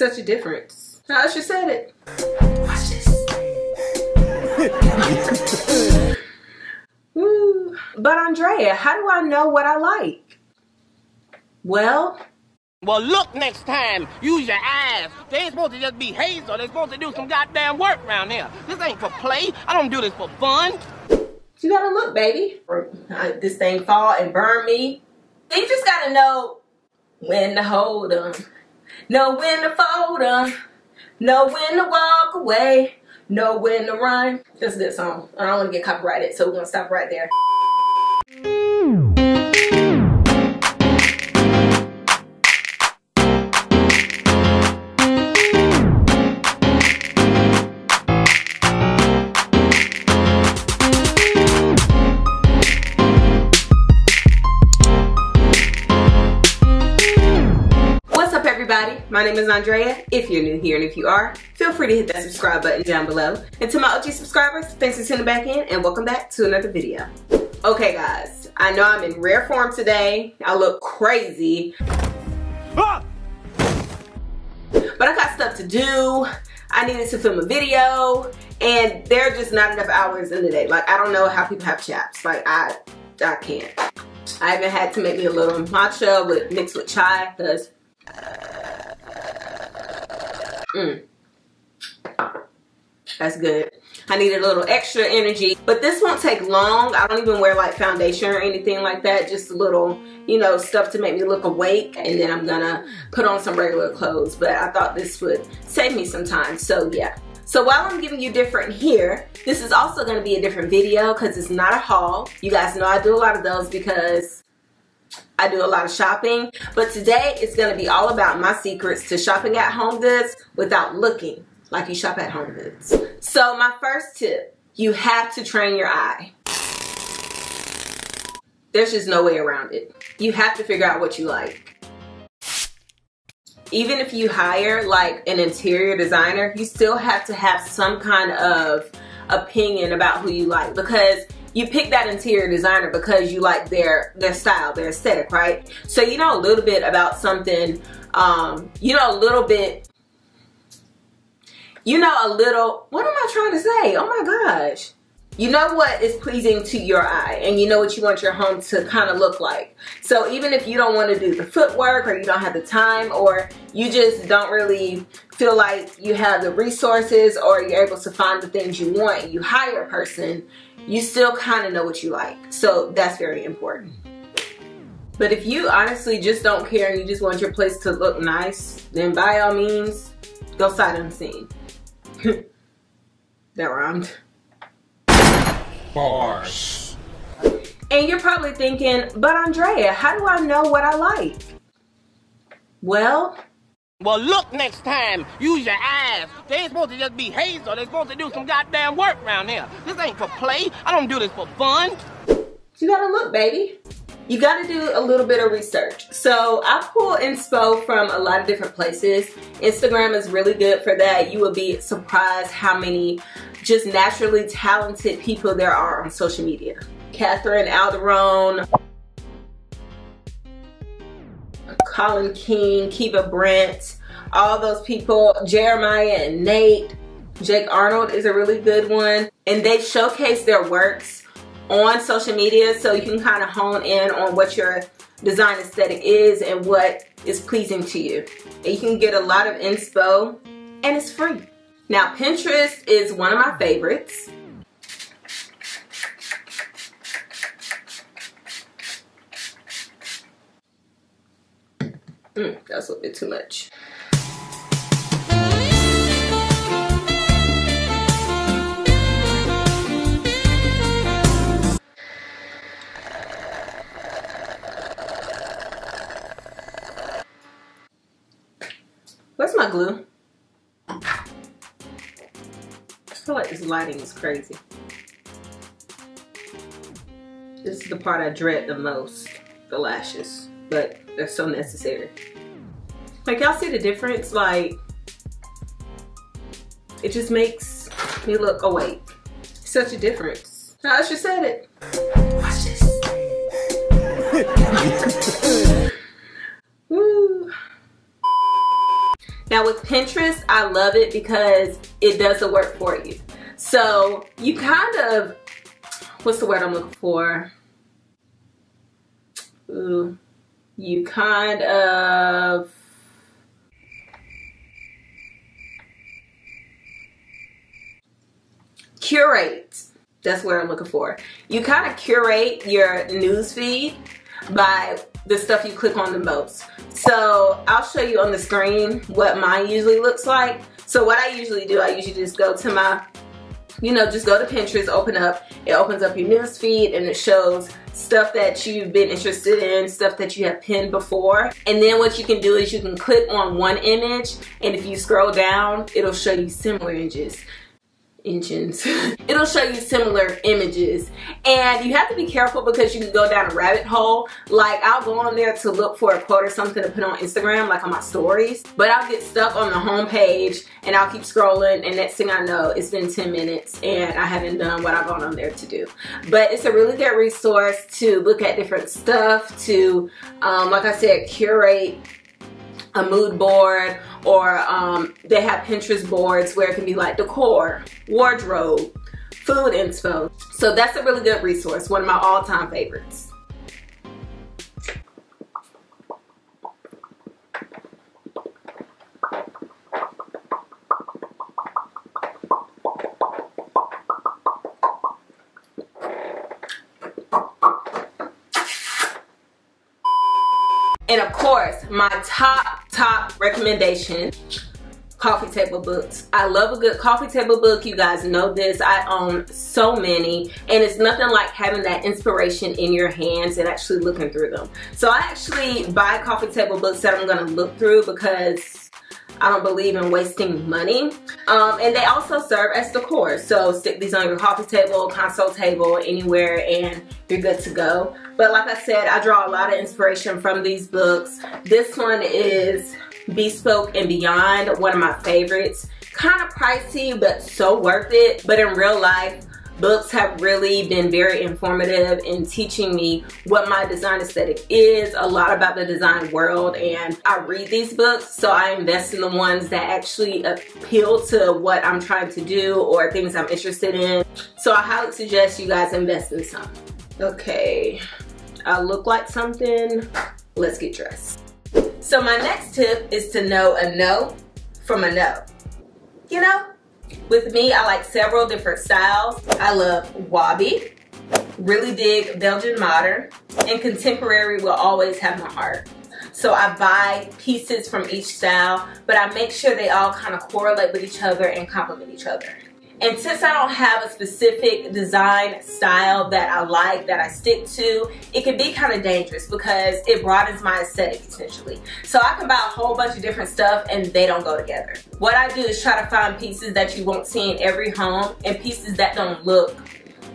such a difference. Now she said it. Watch this. Woo. But Andrea, how do I know what I like? Well, look next time. Use your eyes. They ain't supposed to just be hazel. They're supposed to do some goddamn work around here. This ain't for play. I don't do this for fun. You gotta look, baby. This thing fall and burn me. You just gotta know when to hold 'em. Know when to fold 'em. Know when to walk away. Know when to run. That's this song. I don't wanna get copyrighted, so we're gonna stop right there. My name is Andrea. If you're new here, and if you are, feel free to hit that subscribe button down below. And to my OG subscribers, thanks for tuning back in and welcome back to another video. Okay guys, I know I'm in rare form today. I look crazy. Ah! But I got stuff to do. I needed to film a video and there are just not enough hours in the day. Like, I don't know how people have chaps. Like, I can't. I even had to make me a little matcha mixed with chai because that's good. I needed a little extra energy, but this won't take long. I don't even wear like foundation or anything like that, just a little, you know, stuff to make me look awake, and then I'm gonna put on some regular clothes. But I thought this would save me some time, so yeah. So while I'm giving you different here, this is also gonna be a different video because it's not a haul. You guys know I do a lot of those because I do a lot of shopping, but today it's going to be all about my secrets to shopping at HomeGoods without looking like you shop at HomeGoods. So my first tip, you have to train your eye. There's just no way around it. You have to figure out what you like. Even if you hire like an interior designer, you still have to have some kind of opinion about who you like, because you pick that interior designer because you like their style, their aesthetic, right? So you know a little bit about something, what am I trying to say? Oh my gosh. You know what is pleasing to your eye and you know what you want your home to kind of look like. So even if you don't want to do the footwork or you don't have the time or you just don't really feel like you have the resources or you're able to find the things you want and you hire a person, you still kind of know what you like. So that's very important. But if you honestly just don't care and you just want your place to look nice, then by all means, go sight unseen. That rhymed. Bars. And you're probably thinking, but Andrea, how do I know what I like? Well, look next time. Use your eyes. They ain't supposed to just be hazel. They're supposed to do some goddamn work around here. This ain't for play. I don't do this for fun. You gotta look, baby. You gotta do a little bit of research. So I pull inspo from a lot of different places. Instagram is really good for that. You will be surprised how many just naturally talented people there are on social media. Catherine Alderone, Colin King, Kiva Brent, all those people, Jeremiah and Nate. Jake Arnold is a really good one. And they showcase their works on social media so you can kind of hone in on what your design aesthetic is and what is pleasing to you. And you can get a lot of inspo and it's free. Now Pinterest is one of my favorites. That's a little bit too much. Where's my glue? I feel like this lighting is crazy. This is the part I dread the most, the lashes, but they're so necessary. Like, y'all see the difference? Like, it just makes me look awake. Such a difference. I just said it. Watch this. Woo. Now with Pinterest, I love it because it does the work for you. So you kind of, what's the word I'm looking for? Ooh, you kind of, curate. That's what I'm looking for. You kind of curate your newsfeed by the stuff you click on the most. So I'll show you on the screen what mine usually looks like. So what I usually do, I usually just go to my, you know, just go to Pinterest, open up, it opens up your newsfeed and it shows stuff that you've been interested in, stuff that you have pinned before. And then what you can do is you can click on one image, and if you scroll down, it'll show you similar images. It'll show you similar images, and you have to be careful because you can go down a rabbit hole. Like, I'll go on there to look for a quote or something to put on Instagram, like on my stories, but I'll get stuck on the home page and I'll keep scrolling, and next thing I know, it's been 10 minutes and I haven't done what I've gone on there to do. But it's a really good resource to look at different stuff, to like I said, curate a mood board, or they have Pinterest boards where it can be like decor, wardrobe, food info. So that's a really good resource, one of my all-time favorites. And of course, my top recommendation, coffee table books. I love a good coffee table book. You guys know this. I own so many, and it's nothing like having that inspiration in your hands and actually looking through them. So I actually buy coffee table books that I'm gonna look through because I don't believe in wasting money. And they also serve as decor. So stick these on your coffee table, console table, anywhere, and you're good to go. But like I said, I draw a lot of inspiration from these books. This one is Bespoke and Beyond, one of my favorites. Kind of pricey, but so worth it. But in real life, books have really been very informative in teaching me what my design aesthetic is, a lot about the design world, and I read these books, so I invest in the ones that actually appeal to what I'm trying to do or things I'm interested in. So I highly suggest you guys invest in some. Okay, I look like something. Let's get dressed. So my next tip is to know a no from a no. You know? With me, I like several different styles. I love Wabi, really dig Belgian modern, and contemporary will always have my heart. So I buy pieces from each style, but I make sure they all kind of correlate with each other and complement each other. And since I don't have a specific design style that I like, that I stick to, it can be kind of dangerous because it broadens my aesthetic potentially. So I can buy a whole bunch of different stuff and they don't go together. What I do is try to find pieces that you won't see in every home and pieces that don't look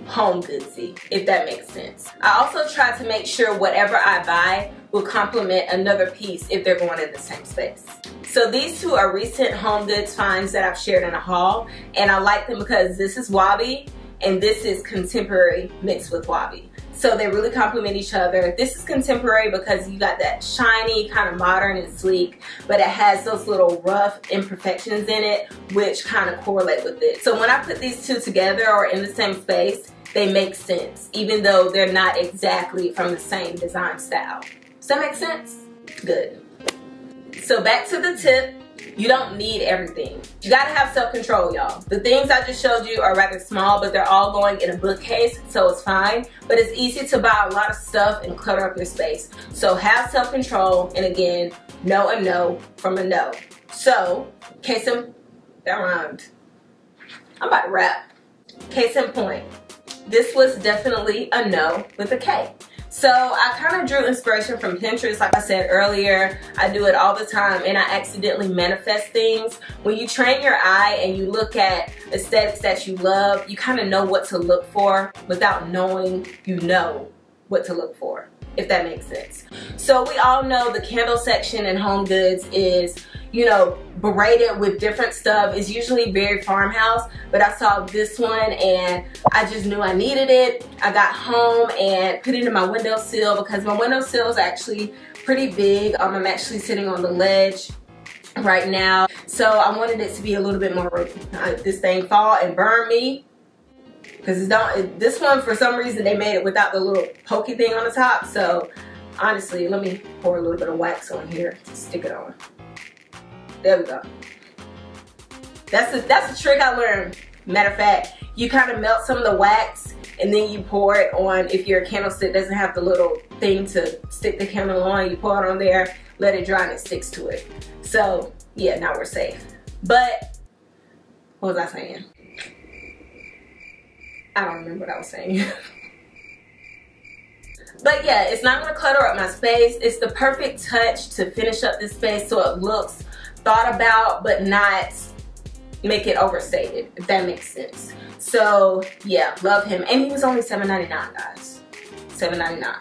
home goodsy, if that makes sense. I also try to make sure whatever I buy will complement another piece if they're going in the same space. So these two are recent HomeGoods finds that I've shared in a haul, and I like them because this is Wabi and this is contemporary mixed with Wabi. So they really complement each other. This is contemporary because you got that shiny, kind of modern and sleek, but it has those little rough imperfections in it, which kind of correlate with it. So when I put these two together or in the same space, they make sense, even though they're not exactly from the same design style. Does that make sense? Good. So back to the tip, you don't need everything. You gotta have self-control, y'all. The things I just showed you are rather small, but they're all going in a bookcase, so it's fine. But it's easy to buy a lot of stuff and clutter up your space. So have self-control, and again, know a no from a no. So, case in, that rhymed. I'm about to wrap. Case in point, this was definitely a no with a K. So I kind of drew inspiration from Pinterest, like I said earlier. I do it all the time, and I accidentally manifest things. When you train your eye and you look at aesthetics that you love, you kind of know what to look for without knowing you know what to look for, if that makes sense. So we all know the candle section in HomeGoods is, you know, berated with different stuff. It's usually very farmhouse, but I saw this one and I just knew I needed it. I got home and put it in my windowsill because my windowsill is actually pretty big. I'm actually sitting on the ledge right now. So I wanted it to be a little bit more ready. This thing fall and burn me. Because this one, for some reason, they made it without the little pokey thing on the top. So, honestly, let me pour a little bit of wax on here to stick it on. There we go. That's a trick I learned. Matter of fact, you kind of melt some of the wax and then you pour it on. If your candlestick doesn't have the little thing to stick the candle on, you pour it on there, let it dry, and it sticks to it. So, yeah, now we're safe. But, what was I saying? I don't remember what I was saying. But yeah, it's not gonna clutter up my space. It's the perfect touch to finish up this space so it looks thought about but not make it overstated, if that makes sense. So yeah, love him. And he was only $7.99, guys. $7.99.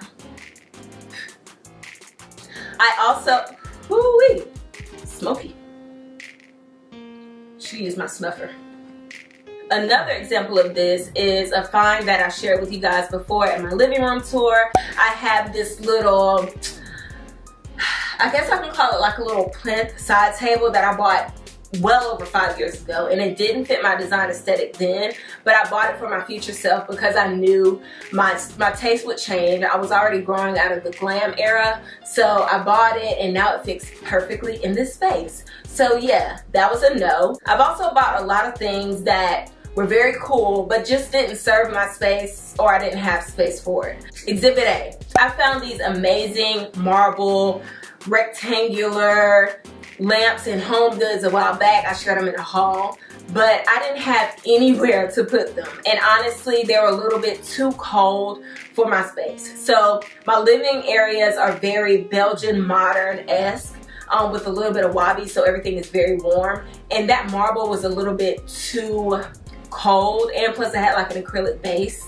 I also, woo-wee, Smokey. She is my snuffer. Another example of this is a find that I shared with you guys before at my living room tour. I have this little, I guess I can call it like a little plinth side table that I bought well over 5 years ago, and it didn't fit my design aesthetic then, but I bought it for my future self because I knew my taste would change. I was already growing out of the glam era, so I bought it and now it fits perfectly in this space. So yeah, that was a no. I've also bought a lot of things that were very cool but just didn't serve my space, or I didn't have space for it. Exhibit A. I found these amazing marble rectangular lamps in HomeGoods a while back. I showed them in a haul, but I didn't have anywhere to put them, and honestly they were a little bit too cold for my space. So my living areas are very Belgian modern-esque, with a little bit of wabi, so everything is very warm, and that marble was a little bit too cold, and plus I had like an acrylic base.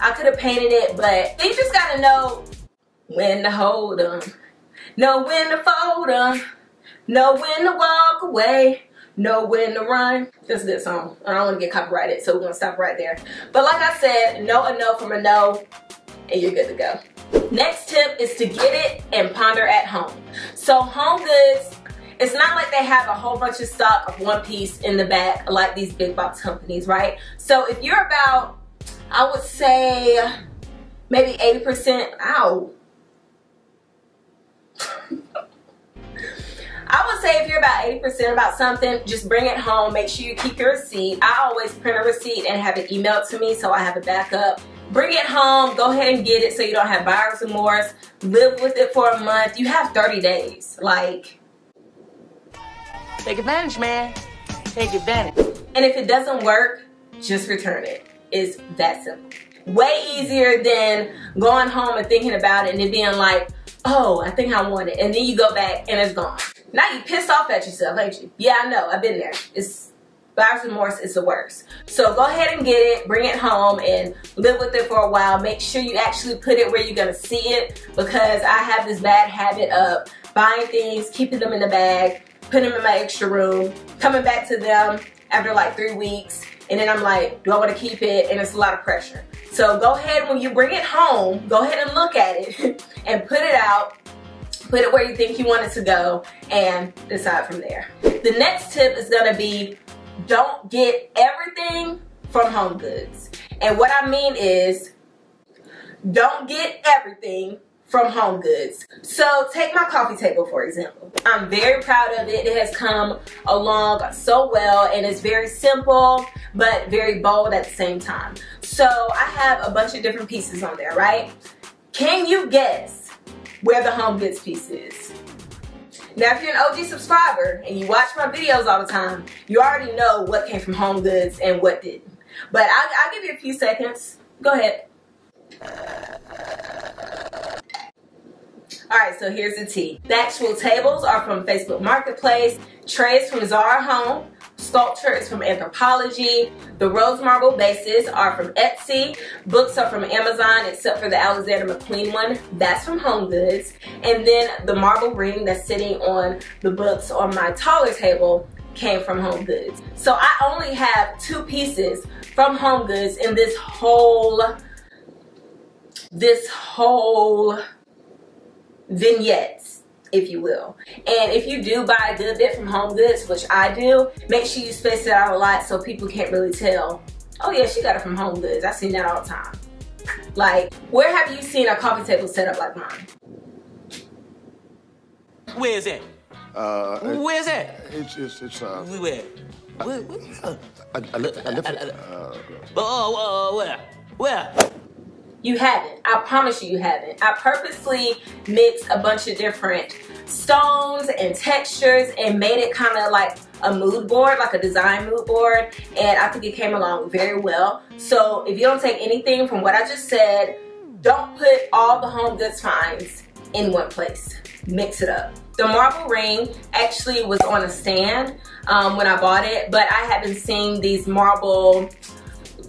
I could have painted it, but you just gotta know when to hold them, know when to fold them, know when to walk away, know when to run. That's a good song. I don't want to get copyrighted, so we're going to stop right there. But like I said, know a no from a no, and you're good to go. Next tip is to get it and ponder at home. So HomeGoods, it's not like they have a whole bunch of stock of one piece in the back like these big box companies, right? So if you're about, I would say, maybe 80%, ow. I would say if you're about 80% about something, just bring it home. Make sure you keep your receipt. I always print a receipt and have it emailed to me, so I have a backup. Bring it home. Go ahead and get it so you don't have buyer's remorse. Live with it for a month. You have 30 days. Like, take advantage, man. Take advantage. And if it doesn't work, just return it. It's that simple. Way easier than going home and thinking about it and it being like, oh, I think I want it. And then you go back and it's gone. Now you pissed off at yourself, ain't you? Yeah, I know. I've been there. It's buyer's remorse is the worst. So go ahead and get it, bring it home, and live with it for a while. Make sure you actually put it where you're gonna see it, because I have this bad habit of buying things, keeping them in the bag, putting them in my extra room, coming back to them after like 3 weeks, and then I'm like, do I want to keep it? And it's a lot of pressure. So go ahead, when you bring it home, go ahead and look at it and put it out. Put it where you think you want it to go and decide from there. The next tip is gonna be, don't get everything from HomeGoods. And what I mean is, don't get everything from HomeGoods. So take my coffee table, for example. I'm very proud of it. It has come along so well, and it's very simple, but very bold at the same time. So I have a bunch of different pieces on there, right? Can you guess where the HomeGoods piece is? Now, if you're an OG subscriber and you watch my videos all the time, you already know what came from HomeGoods and what didn't. But I'll give you a few seconds. Go ahead. All right, so here's the tea. The actual tables are from Facebook Marketplace, trays from Zara Home, sculpture is from Anthropologie, the rose marble bases are from Etsy, books are from Amazon except for the Alexander McQueen one, that's from HomeGoods, and then the marble ring that's sitting on the books on my taller table came from HomeGoods. So I only have 2 pieces from HomeGoods in this whole vignette, if you will. And if you do buy a good bit from HomeGoods, which I do, make sure you space it out a lot so people can't really tell, oh yeah, she got it from HomeGoods. I've seen that all the time. Like, where have you seen a coffee table set up like mine? Where is it? Where is it? It's where? Where? You haven't. I promise you haven't. I purposely mixed a bunch of different stones and textures and made it kind of like a mood board, like a design mood board, and I think it came along very well. So if you don't take anything from what I just said, don't put all the HomeGoods finds in one place. Mix it up. The marble ring actually was on a stand when I bought it, but I haven't seen these marble,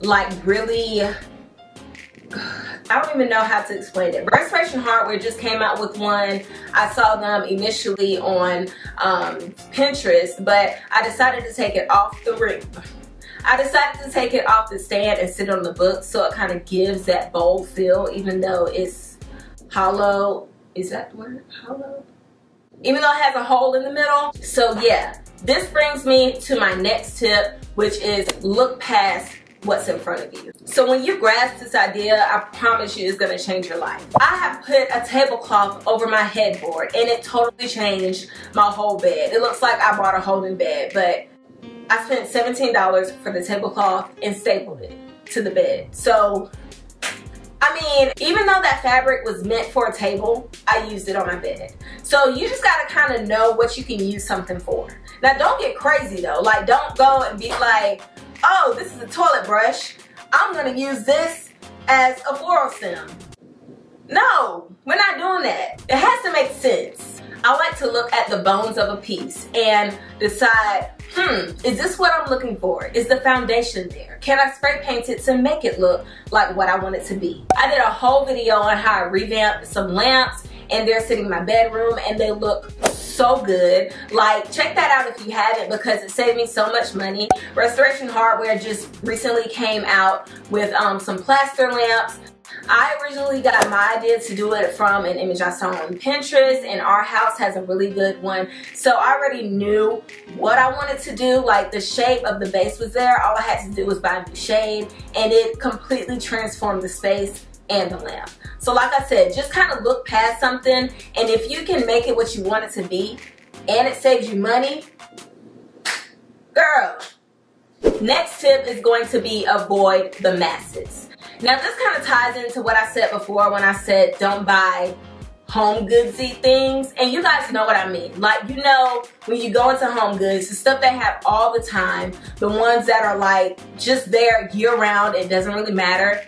like, really, I don't even know how to explain it. Restoration Hardware just came out with one. I saw them initially on Pinterest, but I decided to take it off the ring. I decided to take it off the stand and sit on the book, so it kind of gives that bold feel, even though it's hollow. Is that the word? Hollow? Even though it has a hole in the middle. So yeah, this brings me to my next tip, which is look past what's in front of you. So when you grasp this idea, I promise you it's gonna change your life. I have put a tablecloth over my headboard and it totally changed my whole bed. It looks like I bought a whole new bed, but I spent $17 for the tablecloth and stapled it to the bed. So, I mean, even though that fabric was meant for a table, I used it on my bed. So you just gotta kind of know what you can use something for. Now don't get crazy though. Like, don't go and be like, oh, this is a toilet brush, I'm gonna use this as a floral stem. No, we're not doing that. It has to make sense. I like to look at the bones of a piece and decide, is this what I'm looking for? Is the foundation there? Can I spray paint it to make it look like what I want it to be? I did a whole video on how I revamped some lamps and they're sitting in my bedroom and they look so good. Like, check that out if you haven't, because it saved me so much money. Restoration Hardware just recently came out with some plaster lamps. I originally got my idea to do it from an image I saw on Pinterest, and our house has a really good one. So I already knew what I wanted to do. Like, the shape of the base was there. All I had to do was buy a new shade, and it completely transformed the space and the lamp. So like I said, just kind of look past something, and if you can make it what you want it to be, and it saves you money, girl. Next tip is going to be avoid the masses. Now this kind of ties into what I said before when I said don't buy HomeGoods-y things, and you guys know what I mean. Like, you know, when you go into HomeGoods, the stuff they have all the time, the ones that are like just there year-round, it doesn't really matter,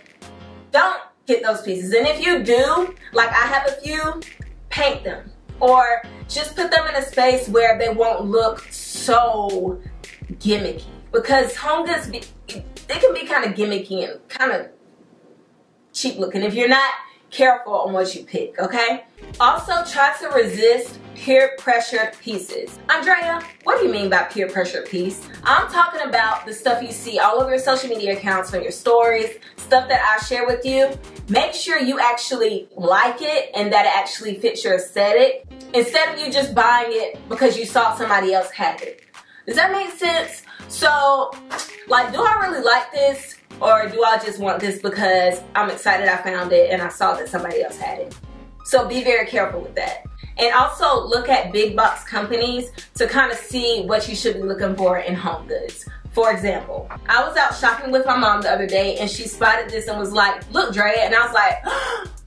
don't get those pieces. And if you do, like I have a few, paint them or just put them in a space where they won't look so gimmicky, because HomeGoods, they can be kind of gimmicky and kind of cheap looking if you're not careful on what you pick, okay? Also, try to resist peer pressure pieces. Andrea, what do you mean by peer pressure piece? I'm talking about the stuff you see all over your social media accounts, on your stories, stuff that I share with you. Make sure you actually like it and that it actually fits your aesthetic, instead of you just buying it because you saw somebody else had it. Does that make sense? So, like, do I really like this? Or do I just want this because I'm excited I found it and I saw that somebody else had it? So be very careful with that. And also look at big box companies to kind of see what you should be looking for in HomeGoods. For example, I was out shopping with my mom the other day and she spotted this and was like, look, Drea. And I was like,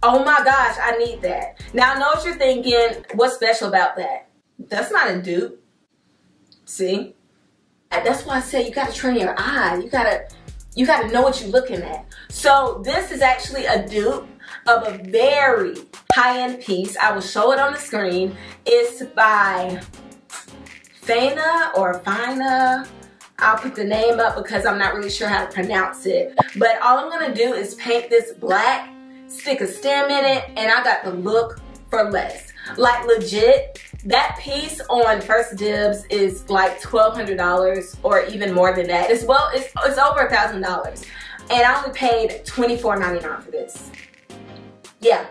oh my gosh, I need that. Now I know what you're thinking, what's special about that? That's not a dupe. See? That's why I say you gotta train your eye. You gotta know what you're looking at. So this is actually a dupe of a very high-end piece. I will show it on the screen. It's by Faina or Faina. I'll put the name up because I'm not really sure how to pronounce it. But all I'm gonna do is paint this black, stick a stem in it, and I got the look for less. Like, legit, that piece on First Dibs is like $1,200 or even more than that. It's, well, it's over $1,000, and I only paid $24.99 for this. Yeah,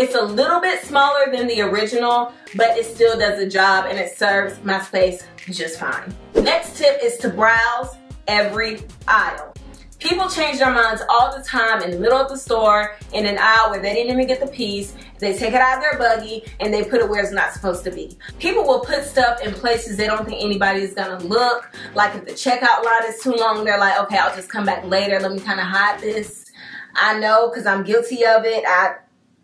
It's a little bit smaller than the original, but it still does the job and it serves my space just fine. Next tip is to browse every aisle. People change their minds all the time in the middle of the store, in an aisle where they didn't even get the piece. They take it out of their buggy and they put it where it's not supposed to be. People will put stuff in places they don't think anybody is gonna look. Like if the checkout line is too long, they're like, okay, I'll just come back later. Let me kind of hide this. I know, because I'm guilty of it. I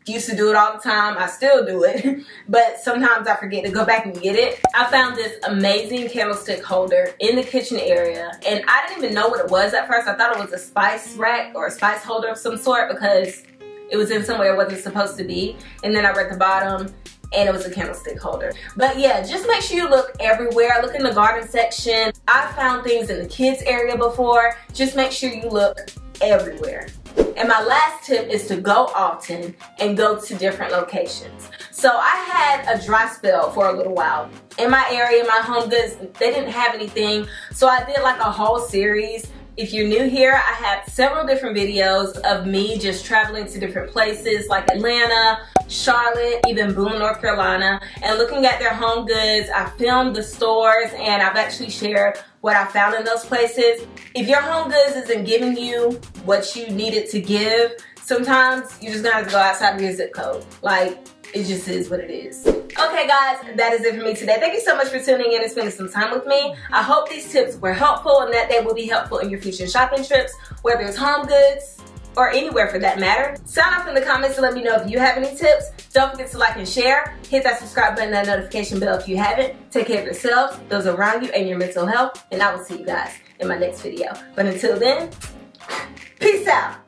used to do it all the time. I still do it, but sometimes I forget to go back and get it. I found this amazing candlestick holder in the kitchen area, and I didn't even know what it was at first. I thought it was a spice rack or a spice holder of some sort because it was in somewhere it wasn't supposed to be. And then I read the bottom and it was a candlestick holder. But yeah, just make sure you look everywhere. Look in the garden section. I found things in the kids area before. Just make sure you look everywhere. And my last tip is to go often and go to different locations. So I had a dry spell for a little while. In my area, my HomeGoods, they didn't have anything. So I did like a whole series. If you're new here, I have several different videos of me just traveling to different places like Atlanta, Charlotte, even Boone, North Carolina, and looking at their home goods. I filmed the stores and I've actually shared what I found in those places. If your home goods isn't giving you what you need it to give, sometimes you're just gonna have to go outside of your zip code. Like, it just is what it is. Okay guys, that is it for me today. Thank you so much for tuning in and spending some time with me. I hope these tips were helpful and that they will be helpful in your future shopping trips, whether it's home goods or anywhere for that matter. Sound off in the comments to let me know if you have any tips. Don't forget to like and share. Hit that subscribe button and that notification bell if you haven't. Take care of yourselves, those around you, and your mental health. And I will see you guys in my next video. But until then, peace out.